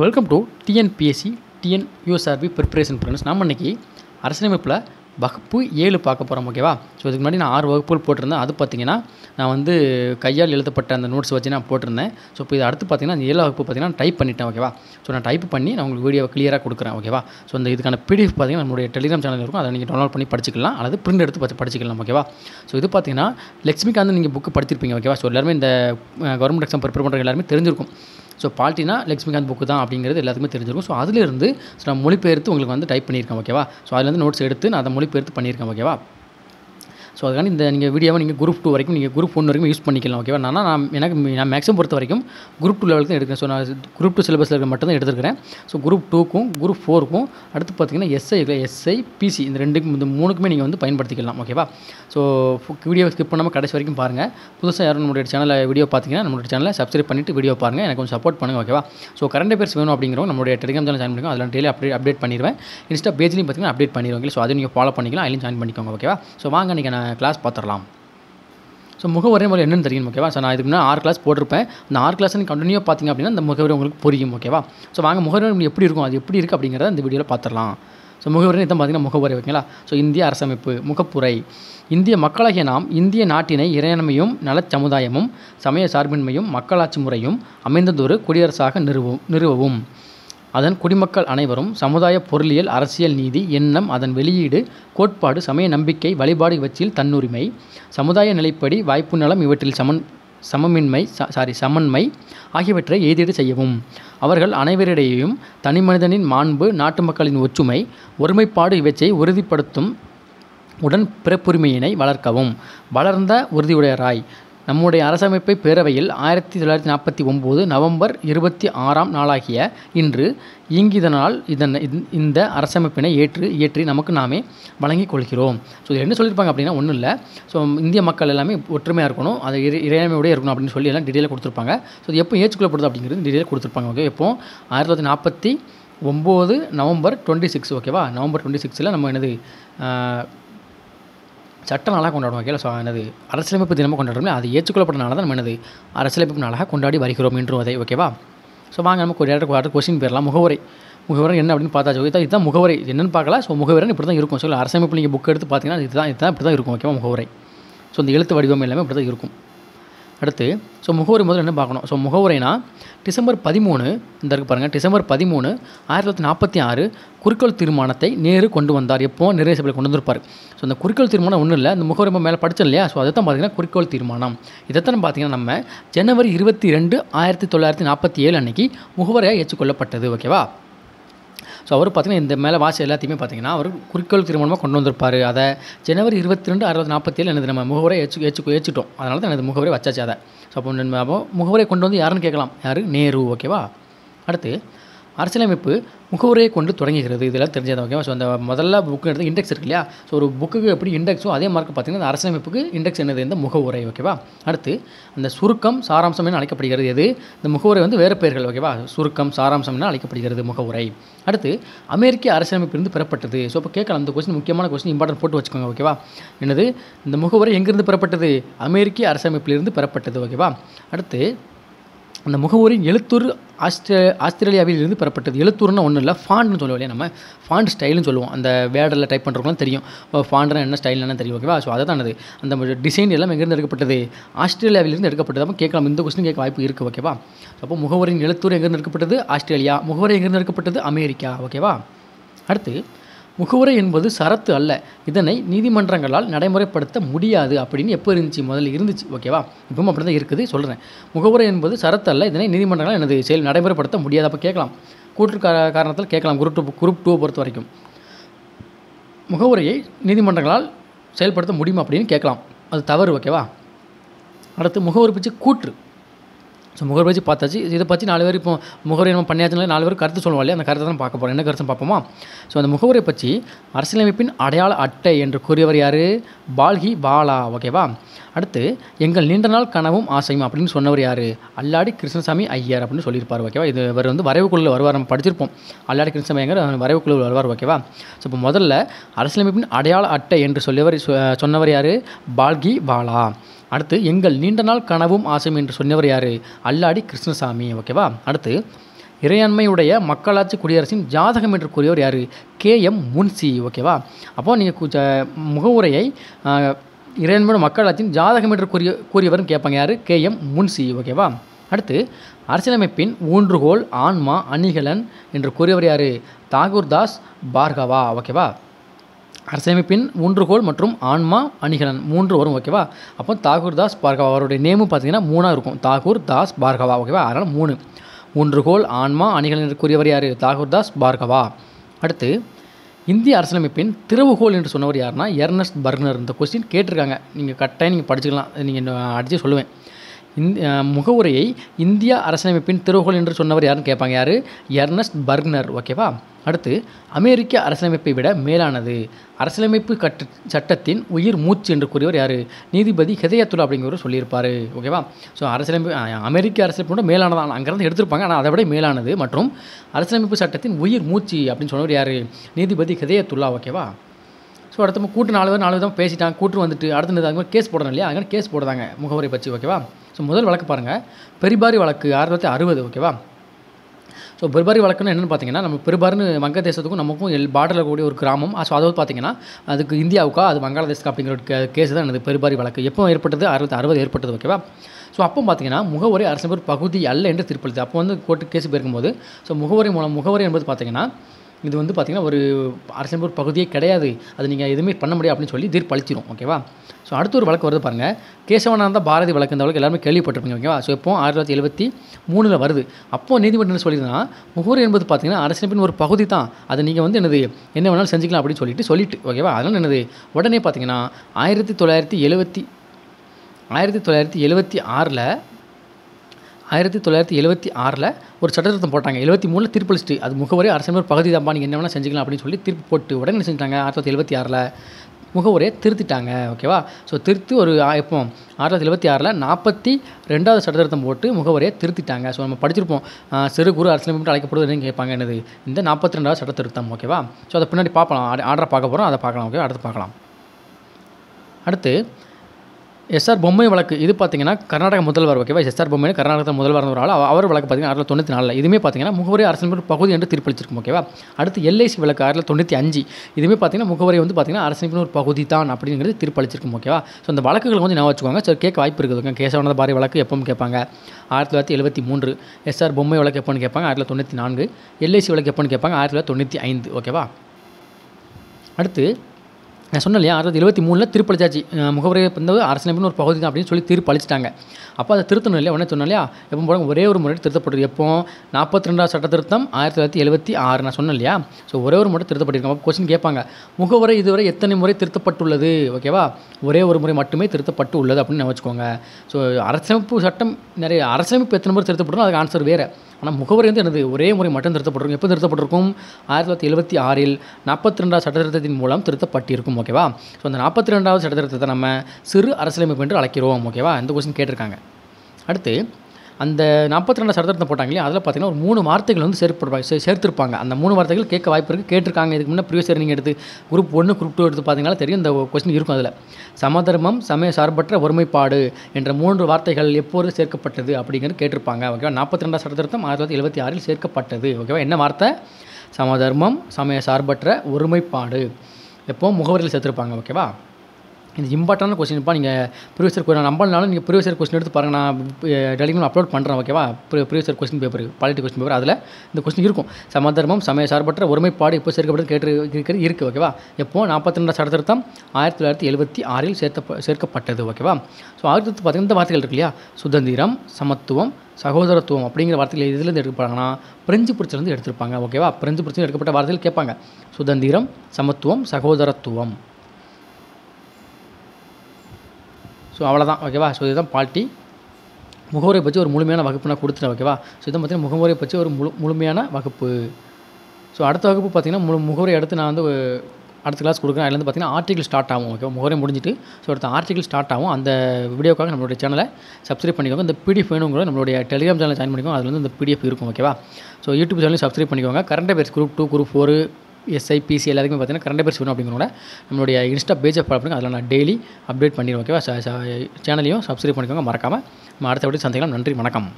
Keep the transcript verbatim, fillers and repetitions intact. Welcome to TNPSC TNUSRB preparation friends. நம்ம இன்றைக்கி அரசியலமைப்பில் வகுப்பு ஏழு பார்க்க போகிறோம், ஓகேவா? ஸோ இதுக்கு முன்னாடி நான் ஆறு வகுப்புகள் போட்டிருந்தேன். அது பார்த்திங்கன்னா நான் வந்து கையால் எழுதப்பட்ட அந்த நோட்ஸ் வச்சு நான் போட்டிருந்தேன். ஸோ இப்போ இது அடுத்து பார்த்திங்கன்னா அந்த ஏழு வகுப்பு பார்த்திங்கன்னா டைப் பண்ணிட்டேன், ஓகேவா? ஸோ நான் டைப் பண்ணி நான் உங்களுக்கு வீடியோவை கிளியராக கொடுக்குறேன், ஓகேவா? ஸோ அந்த இதுக்கான பிடிஎஃப் பார்த்திங்கன்னா நம்மளுடைய டெலிகிராம் சேனல் இருக்கும், அதை நீங்கள் டவுன்லோட் பண்ணி படிச்சிக்கலாம் அல்லது பிரிண்ட் எடுத்து பார்த்து படிச்சிக்கலாம், ஓகேவா? ஸோ இது பார்த்திங்கன்னா லக்ஷ்மிகாந்த் நீங்கள் புக்கு படித்திருப்பீங்க, ஓகேவா? ஸோ எல்லாருமே இந்த கவர்மெண்ட் எக்ஸாம் ப்ரிப்பேர் பண்ணுற எல்லாருமே தெரிஞ்சிருக்கும். ஸோ பால்ட்டினா லக்ஷ்மிகாந்த் புக்கு தான் அப்படிங்கிறது எல்லாத்துக்குமே தெரிஞ்சிருக்கும். ஸோ அதிலிருந்து ஸோ நான் மொழிபெயர்த்து உங்களுக்கு வந்து டைப் பண்ணியிருக்கேன், ஓகேவா? ஸோ அதில் வந்து நோட்ஸ் எடுத்து நான் அதை மொழிபெயர்த்து பண்ணியிருக்கேன், ஓகேவா? ஸோ அதுக்கான இந்த நீங்கள் வீடியோவை நீங்கள் குரூப் டூ வரைக்கும் நீங்கள் குரூப் ஒன்று வரைக்கும் யூஸ் பண்ணிக்கலாம், ஓகேவா? நான் நான் எனக்கு நான் மேக்ஸிமம் பொறுத்த வரைக்கும் குரூப் டூ லெவலுக்கு தான் எடுக்கிறேன். ஸோ நான் குரூப் டூ சிலபஸில் இருக்கிற மட்டும் தான் எடுத்துருக்கிறேன். ஸோ குரூப் டூக்கும் குரூப் ஃபோருக்கும் அடுத்து பார்த்திங்கன்னா எஸ்ஐ எஸ்ஐ பிசி இந்த ரெண்டுக்கும் இந்த மூணுக்குமே நீங்கள் வந்து பயன்படுத்திக்கலாம், ஓகேவா? ஸோ வீடியோவை ஸ்கிப் பண்ணாமல் கடைசி வரைக்கும் பாருங்கள். புதுசாக யாரும் நம்மளுடைய சேனலை வீடியோ பார்த்திங்கன்னா நம்மளுடைய சேனலை சப்ஸ்கிரைப் பண்ணிவிட்டு வீடியோ பாருங்கள், எனக்கு கொஞ்சம் சப்போர்ட் பண்ணுங்கள், ஓகேவா? ஸோ கரண்ட் அஃபேர்ஸ் வேணும் அப்படிங்கிறவங்க நம்மளுடைய டெலிகிராம் சேனல் ஜாயின் பண்ணிக்கோங்க, அதில் டெய்லி அப்டேட் அப்டேட் பண்ணிடுவேன். இன்ஸ்டா பேஜ்லையும் பார்த்திங்கன்னா அப்டேட் பண்ணிடுவாங்க, ஸோ அதை நீங்கள் ஃபாலோ பண்ணிக்கலாம், அதிலையும் ஜாயின் பண்ணிக்கோங்க, ஓகேவா? ஸோ வாங்க இன்றைக்கி நான் கிளாஸ் பார்த்துடலாம். ஸோ முகவரி முறை என்னென்னு தெரியும், ஓகேவா? ஸோ நான் இதுக்கு முன்னாடி ஆறு கிளாஸ் போட்டிருப்பேன். அந்த ஆறு கிளாஸ் நீங்கள் கண்டினியூ பார்த்திங்க அப்படின்னா அந்த முகவரி உங்களுக்கு புரியும், ஓகேவா? ஸோ வாங்க முகவரி எப்படி இருக்கும், அது எப்படி இருக்குது அப்படிங்கிறத இந்த வீடியோவில் பார்த்துடலாம். ஸோ முகவரி இதான் பார்த்திங்கன்னா முகவரி, ஓகேங்களா? ஸோ இந்திய அரசமைப்பு முகப்புரை. இந்திய மக்களாகிய நாம் இந்திய நாட்டினை இறையாண்மையும் நலச் சமுதாயமும் சமய சார்பின்மையும் மக்களாட்சி முறையும் அமைந்ததொரு குடியரசாக நிறுவும் நிறுவவும் அதன் குடிமக்கள் அனைவரும் சமுதாய பொருளியல் அரசியல் நீதி எண்ணம் அதன் வெளியீடு கோட்பாடு சமய நம்பிக்கை வழிபாடு இவற்றில் தன்னுரிமை சமுதாய நிலைப்படி வாய்ப்பு நலம் இவற்றில் சமன் சமமின்மை சாரி சமன்மை ஆகியவற்றை ஏதீடு செய்யவும் அவர்கள் அனைவரிடையேயும் தனி மனிதனின் மாண்பு நாட்டு மக்களின் ஒற்றுமை ஒருமைப்பாடு இவற்றை உறுதிப்படுத்தும் உடன் பிறப்புரிமையினை வளர்க்கவும் வளர்ந்த உறுதியுடையராய் நம்முடைய அரசமைப்பை பேரவையில் ஆயிரத்தி தொள்ளாயிரத்தி நாற்பத்தி ஒம்பது நவம்பர் இருபத்தி ஆறாம் நாளாகிய இன்று இங்கிதனால் இதன் இந்த அரசமைப்பினை ஏற்று இயற்றி நமக்கு நாமே வழங்கிக் கொள்கிறோம். ஸோ இது என்ன சொல்லியிருப்பாங்க அப்படின்னா ஒன்றும் இல்லை, ஸோ இந்திய மக்கள் எல்லாமே ஒற்றுமையாக இருக்கணும், அது இறை இறையாண்மையோடய இருக்கணும் அப்படின்னு சொல்லி எல்லாம் டீட்டெயிலாக கொடுத்துருப்பாங்க. ஸோ இது எப்போ ஏற்றுக்கொள்ளப்படுது அப்படிங்கிறது டீட்டெயிலாக கொடுத்துருப்பாங்க, ஓகே? எப்போ ஆயிரத்தி தொள்ளாயிரத்தி நாற்பத்தி ஒம்பது நவம்பர் டுவெண்ட்டி சிக்ஸ் ஓகேவா? நவம்பர் டுவெண்ட்டி சிக்ஸில் நம்ம என்னது சட்ட நாளாக கொண்டாடுவோம், ஓகேங்களா? ஸோ எனது அரசியலமைப்பு தினமாக கொண்டாடுறோம்ல, அது ஏற்றுக்கொள்ளப்பட்டனால தான் நம்ம எனது அரசியலமைப்பு நாளாக கொண்டாடி வருகிறோம் என்றும் அதை, ஓகேவா? ஸோ வாங்க நமக்கு ஒரு இடத்துக்கு அடுத்த கொஸ்டின் பேரலாம். முகவரை முகவரை என்ன அப்படின்னு பார்த்தாச்சு, இதான் இதுதான் முகவரை என்னென்னு பார்க்கலாம். ஸோ முகவரை இப்படி தான் இருக்கும். ஸோ அரசியலமைப்பு நீங்கள் புக் எடுத்து பார்த்தீங்கன்னா இதுதான் இதுதான் இப்படி தான் இருக்கும், ஓகேவா? முகவரை ஸோ இந்த எழுத்து வடிவம் எல்லாமே இப்படி தான் இருக்கும். அடுத்து ஸோ முகவரி முதல்ல என்ன பார்க்கணும். ஸோ முகவரைனா டிசம்பர் பதிமூணு இந்த இருக்குது பாருங்கள், டிசம்பர் பதிமூணு ஆயிரத்தி தொள்ளாயிரத்தி நாற்பத்தி ஆறு குறிக்கோள் தீர்மானத்தை நேரு கொண்டு வந்தார். எப்போ நிறைய சபையில் கொண்டு வந்திருப்பார். ஸோ அந்த குறிக்கோள் தீர்மானம் ஒன்றும் இல்லை, இந்த முகவரி மேலே படித்தோம் இல்லையா? ஸோ அதை தான் பார்த்திங்கன்னா குறிக்கோள் தீர்மானம். இதைத்தான் பார்த்திங்கன்னா நம்ம ஜனவரி இருபத்தி ரெண்டு ஆயிரத்தி தொள்ளாயிரத்தி நாற்பத்தி ஏழு அன்றைக்கி முகவரையாக ஏற்றுக்கொள்ளப்பட்டது, ஓகேவா? ஸோ அவர் பார்த்திங்கன்னா இந்த மேலே வாசி எல்லாத்தையுமே பார்த்திங்கன்னா அவர் குறிக்கோள் தீர்மானமாக கொண்டு வந்திருப்பார். அதை ஜனவரி இருபத்தி ரெண்டு ஆயிரத்தி நாற்பத்தி ஏழு எனது நம்ம முகவரை ஏற்று ஏற்று ஏற்றுட்டோம், அதனால தான் எனது முகவரை வச்சாச்சு. அதை ஸோ அப்போ அப்போ முகவரை கொண்டு வந்து யாருன்னு கேட்கலாம், யார்? நேரு, ஓகேவா? அடுத்து அரசியலமைப்பு முகவரையை கொண்டு தொடங்குகிறது, இதெல்லாம் தெரிஞ்சது, ஓகேவா? ஸோ அந்த முதல்ல புக்கு எடுத்து இண்டெக்ஸ் இருக்கு இல்லையா? ஸோ ஒரு புக்குக்கு எப்படி இண்டெக்ஸோ அதே மாதிரி பார்த்திங்கன்னா அரசியலமைப்புக்கு இண்டெக்ஸ் என்னது இந்த முகவுரை, ஓகேவா? அடுத்து அந்த சுருக்கம் சாராம்சம் என அழைக்கப்படுகிறது எது, இந்த முகவுரை வந்து வேறு பெயர்கள், ஓகேவா? சுருக்கம் சாராம்சம் என அழைக்கப்படுகிறது முகவுரை. அடுத்து அமெரிக்க அரசியலமைப்பிலிருந்து பெறப்பட்டது. ஸோ இப்போ கேட்கலாம் அந்த கொஸ்டின், முக்கியமான கொஸ்டின், இம்பார்ட்டன்ட் போட்டு வச்சுக்கோங்க, ஓகேவா? என்னது இந்த முகவுரை எங்கிருந்து பெறப்பட்டது, அமெரிக்க அரசியலமைப்பிலிருந்து பெறப்பட்டது, ஓகேவா? அடுத்து அந்த முகவரின் எழுத்தூர் ஆஸ்திரே ஆஸ்திரேலியாவில் இருந்து பெறப்பட்டது. எழுத்தூர்னா ஒன்றும் இல்லை, ஃபாண்ட்னு சொல்லுவோம் இல்லையா? நம்ம ஃபாண்ட் ஸ்டைல்னு சொல்லுவோம், அந்த வேர்டில் டைப் பண்ணுறவங்களாம் தெரியும் ஃபாண்ட்னா என்ன ஸ்டைல்னா தெரியும், ஓகேவா? ஸோ அதை தான் அது அந்த டிசைன் எல்லாம் எங்கேருந்து எடுக்கப்பட்டது, ஆஸ்திரேலியாவிலிருந்து எடுக்கப்பட்டது. அப்போ கேட்கலாம், இந்த கொஸ்டின் கேட்க வாய்ப்பு இருக்குது, ஓகேவா? அப்போ முகவரின் எழுத்தூர் எங்கேருந்து எடுக்கப்பட்டது, ஆஸ்திரேலியா. முகவரி எங்கேருந்து எடுக்கப்பட்டது, அமெரிக்கா, ஓகேவா? அடுத்து முகவரை என்பது சரத்து அல்ல, இதனை நீதிமன்றங்களால் நடைமுறைப்படுத்த முடியாது அப்படின்னு எப்போ இருந்துச்சு, முதல்ல இருந்துச்சு, ஓகேவா? இப்பவும் அப்படி தான் இருக்குது, சொல்கிறேன். முகவரை என்பது சரத்து அல்ல, இதனை நீதிமன்றங்களால் எனது செயல் நடைமுறைப்படுத்த முடியாது. அப்போ கேட்கலாம், கூற்று காரணத்தில் கேட்கலாம், குரூப் டூ குரூப் டூ பொறுத்த வரைக்கும் முகவரையை நீதிமன்றங்களால் செயல்படுத்த முடியும் அப்படின்னு கேட்கலாம், அது தவறு, ஓகேவா? அடுத்து முகவரி பற்றி கூற்று. ஸோ முகவரி பற்றி பார்த்தாச்சு, இதை பற்றி நாலு பேர் இப்போ முகவரி நம்ம பண்ணியாச்சுனால நாலு பேர் கருத்து சொல்லுவோம் இல்லையா? அந்த கருத்தை தான் பார்க்க போகிறோம். என்ன கருத்து பார்ப்போமா? ஸோ அந்த முகவரை பற்றி அரசியலமைப்பின் அடையாள அட்டை என்று கூறியவர் யார், பால்கி பாலா, ஓகேவா? அடுத்து எங்கள் நீண்ட நாள் கனவும் ஆசையும் அப்படின்னு சொன்னவர் யார், அல்லாடி கிருஷ்ணசாமி ஐயர் அப்படின்னு சொல்லியிருப்பார், ஓகேவா? இது இவர் வந்து வரைவுக்குழு வருவார், நம்ம படிச்சிருப்போம், அல்லாடி கிருஷ்ணசாமி ஐயர் வரைவுக்குழு வருவார், ஓகேவா? ஸோ இப்போ முதல்ல அரசியலமைப்பின் அடையாள அட்டை என்று சொல்லியவர் சொன்னவர் யார், பால்கி பாலா. அடுத்து எங்கள் நீண்ட நாள் கனவும் ஆசையும் என்று சொன்னவர் யார், அல்லாடி கிருஷ்ணசாமி, ஓகேவா? அடுத்து இறையாண்மையுடைய மக்களாட்சி குடியரசின் ஜாதகம் என்று கூறியவர் யார்? K M Munshi. ஓகேவா, அப்போது நீங்கள் முகவுரையை இறையாண்மையோட மக்களாட்சியின் ஜாதகம் என்று கூறிய கூறியவர்னு கேட்பாங்க. யார்? K M Munshi. ஓகேவா, அடுத்து அரசியலமைப்பின் ஊன்றுகோல் ஆன்மா அணிகலன் என்று கூறியவர் யார்? தாகூர்தாஸ் பார்கவா. ஓகேவா, அரசியலமைப்பின் ஊன்றுகோல் மற்றும் ஆன்மா அணிகலன் மூன்று வரும். ஓகேவா, அப்போ தாகூர்தாஸ் பார்கவா அவருடைய நேமும் பார்த்தீங்கன்னா மூணாக இருக்கும், தாகூர்தாஸ் பார்கவா. ஓகேவா, அதனால் மூணு. ஊன்றுகோல் ஆன்மா அணிகலன் என்று கூறியவர் யார்? தாகூர்தாஸ் பார்கவா. அடுத்து இந்திய அரசியலமைப்பின் திறவுகோல் என்று சொன்னவர் யாருன்னா எர்னஸ்ட் பர்க்னர். இந்த கொஸ்டின் கேட்டிருக்காங்க, நீங்கள் கட்டாயம் நீங்கள் படிச்சுக்கலாம், நீங்கள் அடித்து சொல்லுவேன். இந்த முகவுரையை இந்திய அரசியலமைப்பின் திறவுகோல் என்று சொன்னவர் யாருன்னு கேட்பாங்க. யார்? Ernest Barker. ஓகேவா, அடுத்து அமெரிக்க அரசியலமைப்பை விட மேலானது அரசியலமைப்பு கட்ட சட்டத்தின் உயிர் மூச்சு என்று கூறியவர் யார்? நீதிபதி ஹிதயத்துல்லா அப்படிங்கிறவர் சொல்லியிருப்பார். ஓகேவா, ஸோ அரசியலமைப்பு அமெரிக்க அரசியலமைப்போட மேலானதான் அங்கேருந்து எடுத்திருப்பாங்க, ஆனால் அதை விட மேலானது மற்றும் அரசியலமைப்பு சட்டத்தின் உயிர் மூச்சு அப்படின்னு சொன்னவர் யார்? நீதிபதி ஹிதயத்துல்லா. ஓகேவா, ஸோ அடுத்த கூட்டு நாலு பேர் நாலு விதம் பேசிட்டாங்க, கூட்டு வந்துட்டு அடுத்தது அதுமாதிரி கேஸ் போடணும் இல்லையா, அதுமாதிரி கேஸ் போடுறாங்க முகவரை பற்றி. ஓகேவா, ஸோ முதல் வழக்கு பாருங்கள், பெரிபாரி வழக்கு ஆயிரத்தி தொள்ளாயிரத்தி அறுபது. ஓகேவா, ஸோ பெரிபாரி வழக்குன்னு என்னென்னு பார்த்தீங்கன்னா, நம்ம பெரிபார்னு வங்கதேசத்துக்கும் நமக்கும் எல் பார்டரில் கூடிய ஒரு கிராமம். ஸோ அதாவது பார்த்தீங்கன்னா அதுக்கு இந்தியாவுக்கா அது வங்காளதேசக்கா அப்படிங்கிற ஒரு கேஸ் தான் எனது பெரிபாரி வழக்கு. எப்போ ஏற்பட்டது? ஆயிரத்தி அறுபது ஏற்பட்டது. ஓகேவா, ஸோ அப்போ பார்த்தீங்கன்னா முகவரி அரசியலமைப்பு பகுதி அல்ல என்று தீர்ப்பளித்தது. அப்போ வந்து கோர்ட்டு கேஸ் போயிருக்கும்போது ஸோ முகவரி மூலம் முகவரி என்பது பார்த்தீங்கன்னா இது வந்து பார்த்திங்கன்னா ஒரு அரசியலமைப்பு பகுதியே கிடையாது, அது நீங்கள் எதுவுமே பண்ண முடியாது அப்படின்னு சொல்லி தீர்ப்பளிச்சிடும். ஓகேவா, ஸோ அடுத்த ஒரு வழக்கு வருது பாருங்கள், கேசவானந்த பாரதி வழக்கு. இந்த வழக்கு எல்லாருமே கேள்விப்பட்டிருப்பீங்க. ஓகேவா, ஸோ இப்போ ஆயிரத்தி தொள்ளாயிரத்தி எழுபத்தி மூணில் வருது. அப்போது நீதிமன்றம் சொல்லியிருந்தா முகவரி என்பது பார்த்திங்கன்னா அரசியலமைப்பின் ஒரு பகுதி தான், அதை நீங்கள் வந்து என்னது என்ன வேணாலும் செஞ்சுக்கலாம் அப்படின்னு சொல்லிட்டு சொல்லிட்டு ஓகேவா, அதனால் என்னது உடனே பார்த்திங்கன்னா ஆயிரத்தி தொள்ளாயிரத்தி எழுபத்தி ஆயிரத்தி தொள்ளாயிரத்தி எழுபத்தி ஆறில் ஆயிரத்தி தொள்ளாயிரத்தி எழுபத்தி ஆறில் ஒரு சட்டத்திருத்தம் போட்டாங்க. எழுபத்தி மூணில் தீர்ப்பளிச்சிட்டு அது முகவரி அரசியலமைப்பு பகுதி தான்ப்பா, நீங்கள் என்ன வேணால் செஞ்சுக்கலாம் அப்படின்னு சொல்லி தீர்ப்பு போட்டு உடனே என்ன செஞ்சுட்டாங்க, ஆயிரத்தி தொள்ளாயிரத்தி எழுபத்தி ஆறில் முகவரியை திருத்திட்டாங்க. ஓகேவா, ஸோ திருத்தி ஒரு இப்போ ஆயிரத்தி தொள்ளாயிரத்தி எழுபத்தி ஆறில் நாற்பத்தி ரெண்டாவது சட்டத்திருத்தம் போட்டு முகவரியை திருத்திட்டாங்க. ஸோ நம்ம படிச்சிருப்போம், சிறு குறு அரசியலமைப்பு அழைக்கப்படுவதுன்னு கேட்பாங்க என்னது இந்த நாற்பத்தி ரெண்டாவது சட்டத்திருத்தம். ஓகேவா, ஸோ அதை பின்னாடி பார்க்கலாம், ஆர்டரை பார்க்க போகிறோம், அதை பார்க்கலாம். ஓகே, அடுத்து பார்க்கலாம். அடுத்து எஸ்ஆர் பொம்மை வழக்கு. இது பார்த்தீங்கன்னா கர்நாடக முதல்வர். ஓகேவா, எஸ்ஆர் பொம்மை கர்நாடகத்தை முதல்வர் ஒரு ஆள். அவர் வழக்கு பார்த்தீங்கன்னா ஆயிரத்தி தொண்ணூற்றி நாலில் இதுவுமே பார்த்தீங்கன்னா முகவரி அரசியலமைப்பு பகுதி என்று தீர்ப்பளிச்சிருக்கும். ஓகேவா, அடுத்து எல்ஐசி வழக்கு ஆயிரத்தி தொண்ணூற்றி அஞ்சு. இதுவுமே பார்த்தீங்கன்னா முகவரி வந்து பார்த்தீங்கன்னா அரசியலமைப்பு ஒரு பகுதி தான் அப்படிங்கிறது தீர்ப்பளிச்சிருக்கும். ஓகேவா, ஸோ அந்த வழக்குகள் கொஞ்சம் நான் வச்சுக்கோங்க, சரி கேட்க வாய்ப்பு இருக்குது. ஓகே, கேசவானந்த பாரதி வழக்கு எப்பவும் கேட்பாங்க ஆயிரத்தி தொள்ளாயிரத்தி எழுபத்தி மூன்று, எஸ்ஆர் பொம்மை வழக்கு எப்போன்னு கேட்பாங்க ஆயிரத்தி தொள்ளாயிரத்தி தொண்ணூற்றி நான்கு, எல்ஐசி வழக்கு எப்போன்னு கேட்பாங்க ஆயிரத்தி தொள்ளாயிரத்தி தொண்ணூற்றி ஐந்து. ஓகேவா, அடுத்து நான் சொன்னேன் இல்லையா ஆயிரத்தி தொள்ளாயிரத்தி எழுபத்தி மூணில் தீர்ப்பளிச்சாச்சு, முகவரி வந்து அரசியலமைப்பின் ஒரு பகுதி தான் அப்படின்னு சொல்லி தீர்ப்பளிச்சிட்டாங்க. அப்போ அதை திருத்தணும் இல்லையா, உடனே சொன்னேன் இல்லையா எப்போ போகிறாங்க ஒரே ஒரு முறை திருத்தப்பட்டது. எப்போ நாற்பத்தி ரெண்டாவது சட்ட திருத்தம் ஆயிரத்தி தொள்ளாயிரத்தி எழுபத்தி ஆறு நான் சொன்னேன் இல்லையா, ஸோ ஒரே ஒரு முறை திருத்தப்பட்டிருக்கோம். அப்போ கொஸ்டின் கேட்பாங்க முகவரை இதுவரை எத்தனை முறை திருத்தப்பட்டுள்ளது? ஓகேவா, ஒரே ஒரு முறை மட்டுமே திருத்தப்பட்டு உள்ளது அப்படின்னு நான் வச்சுக்கோங்க. ஸோ அரசியலமைப்பு சட்டம் நிறைய அரசியலமைப்பு எத்தனை முறை திருத்தப்பட்டணும் அதுக்கு ஆன்சர் வேறு, ஆனால் முகவரி வந்து எனது ஒரே முறை மட்டும் திருத்தப்பட்டிருக்கும். எப்போ திருத்தப்பட்டிருக்கும்? ஆயிரத்தி தொள்ளாயிரத்தி எழுபத்தி ஆறில் நாற்பத்தி ரெண்டாவது சட்ட திருத்தத்தின் மூலம் திருத்தப்பட்டிருக்கும். ஓகேவா, ஸோ அந்த நாற்பத்தி ரெண்டாவது சட்ட திருத்தத்தை நம்ம சிறு அரசியலமைப்பு என்று அழைக்கிறோம். ஓகேவா, இந்த கொஸ்டின் கேட்டிருக்காங்க. அடுத்து அந்த நாற்பத்தி ரெண்டாவது சட்ட திருத்தம் போட்டாங்களே அதில் பார்த்தீங்கன்னா ஒரு மூணு வார்த்தைகள் வந்து சேர்ப்பு சேர்த்துருப்பாங்க. அந்த மூணு வார்த்தைகள் கேட்க வாய்ப்பு இருக்குது, கேட்டிருக்காங்க. இதுக்கு முன்னே ப்ரீவியஸ் இயர் நீங்கள் எடுத்து குரூப் ஒன்று குரூப் டூ எடுத்து பார்த்தீங்கன்னா தெரியும் இந்த கொஸ்டின் இருக்கும். அதில் சமதர்மம் சமய சார்பற்ற ஒருமைப்பாடு என்ற மூன்று வார்த்தைகள் எப்போது சேர்க்கப்பட்டது அப்படிங்கிறது கேட்டிருப்பாங்க. ஓகேவா, நாற்பத்தி ரெண்டாவது சட்ட திருத்தம் ஆயிரத்தி தொள்ளாயிரத்தி எழுபத்தி ஆறில் சேர்க்கப்பட்டது. ஓகேவா, என்ன வார்த்தை? சமதர்மம் சமய சார்பற்ற ஒருமைப்பாடு எப்போ முகவரியில் சேர்த்துருப்பாங்க. ஓகேவா, இது இம்பார்ட்டன்டான கொஸ்டின்ப்பா, நீங்கள் ப்ரீவியஸ் இயர் கொஸ்டின் நம்பனாலும் நீங்கள் ப்ரீவியஸ் இயர் கொஸ்டின் எடுத்து பாருங்க, நான் டெலிகிராமில் அப்லோட் பண்ணுறேன். ஓகேவா, previous year question paper polity question paper அதில் இந்த கொஸ்டின் இருக்கும். சமதர்மம் சமய சார்பற்ற ஒருமைப்பாடு எப்போ சேர்க்கப்பட்டது கேட்டு இருக்கிறது இருக்குது. ஓகேவா, எப்போ நாற்பத்தி ரெண்டாவது சட்ட திருத்தம் ஆயிரத்தி தொள்ளாயிரத்தி எழுபத்தி ஆறில் சேர்த்த சேர்க்கப்பட்டது. ஓகேவா, ஸோ ஆயிரத்தி தொள்ளாயிரத்தி பதினைந்து வார்த்தைகள் இருக்கு இல்லையா, சுதந்திரம் சமத்துவம் சகோதரத்துவம் அப்படிங்கிற வார்த்தைகள் இதுலேருந்து எடுக்கப்படுறாங்கன்னா பிரெஞ்சு புரட்சியிலேருந்து எடுத்திருப்பாங்க. ஓகேவா, பிரெஞ்சு புரட்சியில் எடுக்கப்பட்ட வார்த்தைகள் கேட்பாங்க, சுதந்திரம் சமத்துவம் சகோதரத்துவம். ஸோ அவ்வளோதான். ஓகேவா, ஸோ இதுதான் பால்ட்டி முகவரை பற்றி ஒரு முழுமையான வகுப்பு நான் கொடுத்துட்டேன். ஓகேவா, ஸோ இதை பார்த்திங்கன்னா முகவரை பற்றி ஒரு முழு முழுமையான வகுப்பு. ஸோ அடுத்த வகுப்பு பார்த்திங்கன்னா முழு முகவரை எடுத்து நான் வந்து அடுத்த கிளாஸ் கொடுக்குறேன். அதுலேருந்து பார்த்திங்கன்னா ஆர்டிகல் ஸ்டார்ட் ஆகும். ஓகே, முகவரை முடிஞ்சிட்டு ஸோ அடுத்த ஆர்டிகல் ஸ்டார்ட் ஆகும். அந்த வீடியோக்காக நம்மளுடைய சேனலை சப்ஸ்கிரைப் பண்ணிக்கோங்க. இந்த பிடிஎஃப் வேணுங்கிறத நம்மளுடைய டெலிகிராம் சேனல் ஜாயின் பண்ணிக்கோங்க, அதில் வந்து இந்த பிடிஎஃப் இருக்கும். ஓகேவா, ஸோ யூடியூப் சேனலையும் சப்ஸ்கிரைப் பண்ணிக்கோங்க. Current affairs group two group four SIPC எல்லாத்துக்குமே பார்த்தீங்கன்னா கரண்ட் அஃபேர்ஸ் வேணும் அப்படிங்கிறோட நம்மளுடைய இன்ஸ்டா பேஜை ஃபாலோ பண்ணுங்க, அதில் நான் டெய்லி அப்டேட் பண்ணிடுவேன். ஓகேவா, சேனலையும் சப்ஸ்கிரைப் பண்ணிக்கோங்க மறக்காமல். நம்ம அடுத்த வீடியோ சந்திக்கலாம். நன்றி, வணக்கம்.